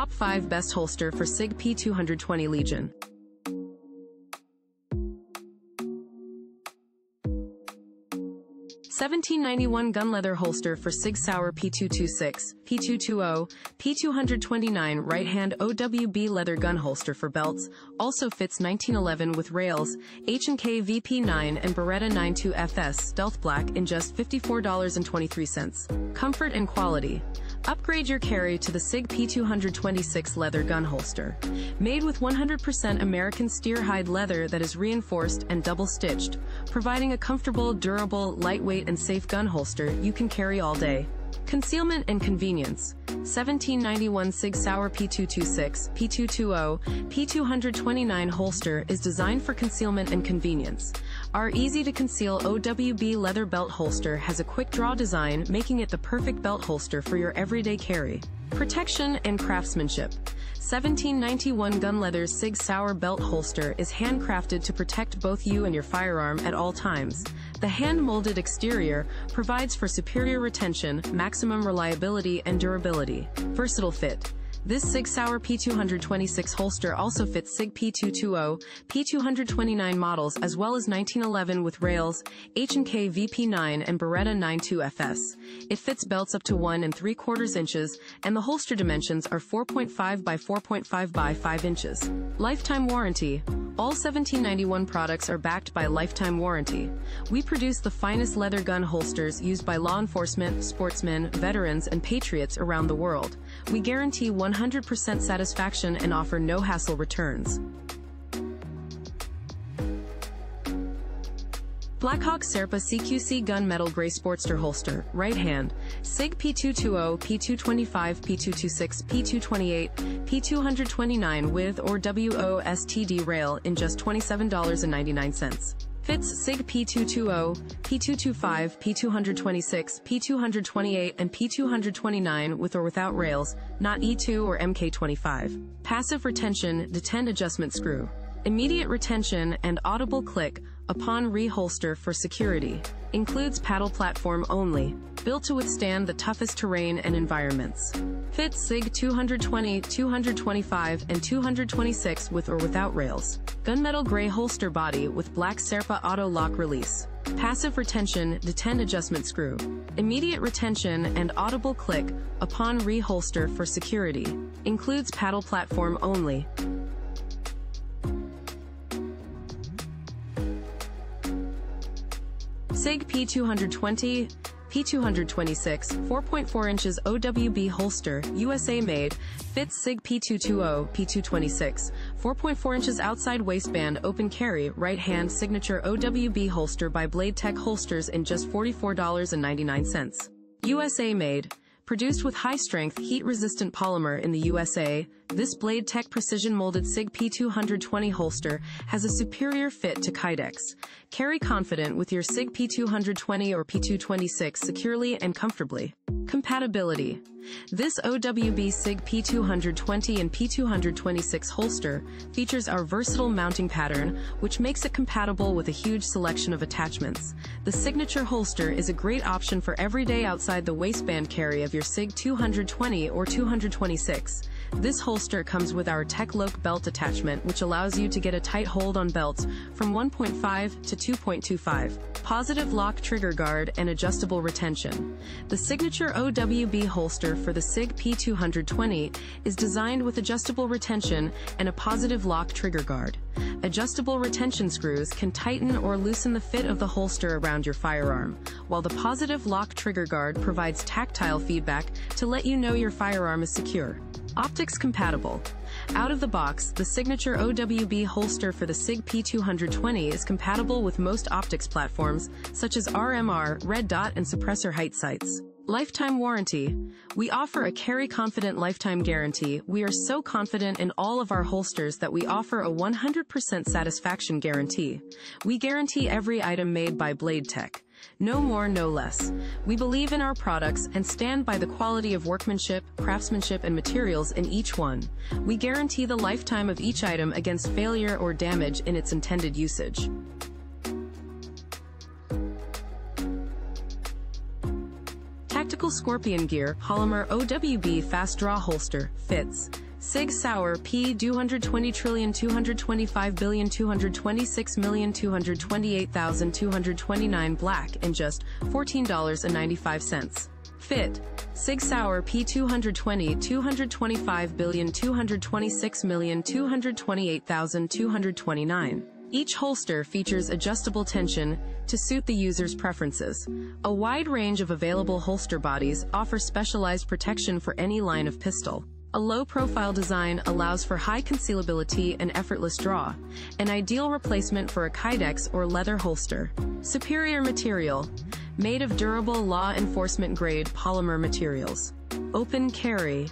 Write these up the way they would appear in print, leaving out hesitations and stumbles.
Top 5 Best Holster for SIG P220 Legion. .1791 Gun Leather Holster for SIG Sauer P226, P220, P229 right-hand OWB leather gun holster for belts, also fits 1911 with rails, H&K VP9 and Beretta 92FS Stealth Black in just $54.23. Comfort and quality. Upgrade your carry to the SIG P226 leather gun holster. Made with 100% American steer hide leather that is reinforced and double-stitched, providing a comfortable, durable, lightweight and safe gun holster you can carry all day. Concealment and convenience. .1791 SIG Sauer P226, P220, P229 holster is designed for concealment and convenience. Our easy-to-conceal OWB leather belt holster has a quick draw design, making it the perfect belt holster for your everyday carry. Protection and craftsmanship. .1791 Gun Leather's SIG Sauer belt holster is handcrafted to protect both you and your firearm at all times. The hand-molded exterior provides for superior retention, maximum reliability and durability. Versatile fit. This SIG Sauer P226 holster also fits SIG P220, P229 models as well as 1911 with rails, H&K VP9 and Beretta 92FS. It fits belts up to 1 3/4 inches, and the holster dimensions are 4.5 by 4.5 by 5 inches. Lifetime warranty. All .1791 products are backed by lifetime warranty. We produce the finest leather gun holsters used by law enforcement, sportsmen, veterans, and patriots around the world. We guarantee 100% satisfaction and offer no hassle returns. Blackhawk Serpa CQC Gunmetal Gray Sportster Holster, right hand, SIG P220, P225, P226, P228, P229 with or WOSTD rail in just $27.99. Fits SIG P220, P225, P226, P228 and P229 with or without rails, not E2 or MK25. Passive retention, detent adjustment screw. Immediate retention and audible click upon reholster for security. Includes paddle platform only. Built to withstand the toughest terrain and environments. Fits SIG 220, 225, and 226 with or without rails. Gunmetal gray holster body with black Serpa auto lock release. Passive retention, detent adjustment screw. Immediate retention and audible click upon reholster for security. Includes paddle platform only. SIG P220, P226, 4.4 inches OWB holster, USA made, fits SIG P220, P226, 4.4 inches outside waistband open carry, right hand signature OWB holster by Blade Tech holsters in just $44.99. USA made. Produced with high-strength, heat-resistant polymer in the USA, this Blade Tech precision-molded SIG P220 holster has a superior fit to Kydex. Carry confident with your SIG P220 or P226 securely and comfortably. Compatibility. This OWB SIG P220 and P226 holster features our versatile mounting pattern, which makes it compatible with a huge selection of attachments. The signature holster is a great option for everyday outside the waistband carry of your SIG 220 or 226. This holster comes with our TechLok belt attachment, which allows you to get a tight hold on belts from 1.5 to 2.25. Positive lock trigger guard and adjustable retention. The signature OWB holster for the SIG P220 is designed with adjustable retention and a positive lock trigger guard. Adjustable retention screws can tighten or loosen the fit of the holster around your firearm, while the positive lock trigger guard provides tactile feedback to let you know your firearm is secure. Optics compatible. Out of the box, the signature OWB holster for the SIG P220 is compatible with most optics platforms, such as RMR, red dot and suppressor height sights. Lifetime warranty. We offer a carry-confident lifetime guarantee. We are so confident in all of our holsters that we offer a 100% satisfaction guarantee. We guarantee every item made by Blade Tech. No more, no less. We believe in our products and stand by the quality of workmanship, craftsmanship, and materials in each one. We guarantee the lifetime of each item against failure or damage in its intended usage. Tactical Scorpion Gear Polymer OWB Fast Draw Holster, fits SIG Sauer P220 225 225 226 228 229 black in just $14.95. Fit. SIG Sauer P220 225 226 228 229. Each holster features adjustable tension to suit the user's preferences. A wide range of available holster bodies offer specialized protection for any line of pistol. A low-profile design allows for high concealability and effortless draw, an ideal replacement for a Kydex or leather holster. Superior material, made of durable law enforcement-grade polymer materials. Open carry.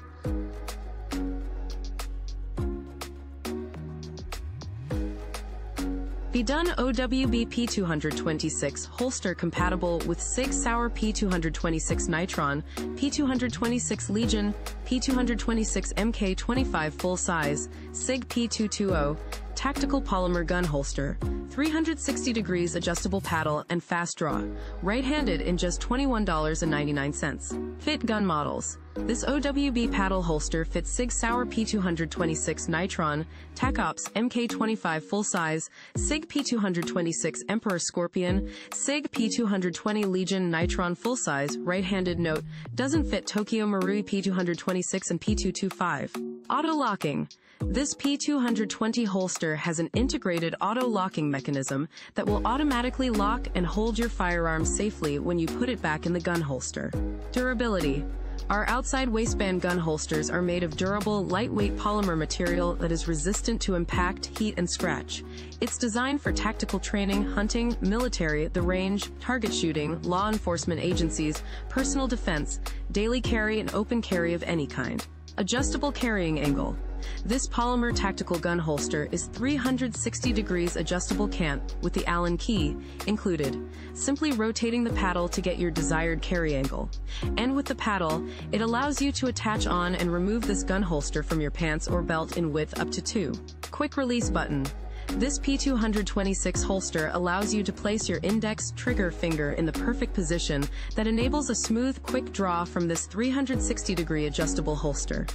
Bedun OWB P226 holster compatible with SIG Sauer P226 Nitron, P226 Legion, P226 MK25 full size, SIG P220, tactical polymer gun holster, 360 degrees adjustable paddle and fast draw, right-handed in just $21.99. Fit gun models. This OWB paddle holster fits SIG Sauer P226 Nitron, TacOps MK25 full size, SIG P226 Emperor Scorpion, SIG P220 Legion Nitron full size, right-handed. Note, doesn't fit Tokyo Marui P226 and P225. Auto-locking. This P220 holster has an integrated auto-locking mechanism that will automatically lock and hold your firearm safely when you put it back in the gun holster. Durability. Our outside waistband gun holsters are made of durable, lightweight polymer material that is resistant to impact, heat, and scratch. It's designed for tactical training, hunting, military, the range, target shooting, law enforcement agencies, personal defense, daily carry, and open carry of any kind. Adjustable carrying angle. This polymer tactical gun holster is 360 degrees adjustable cant with the Allen key included, simply rotating the paddle to get your desired carry angle. And with the paddle, it allows you to attach on and remove this gun holster from your pants or belt in width up to 2. Quick release button. This P226 holster allows you to place your index trigger finger in the perfect position that enables a smooth, quick draw from this 360-degree adjustable holster.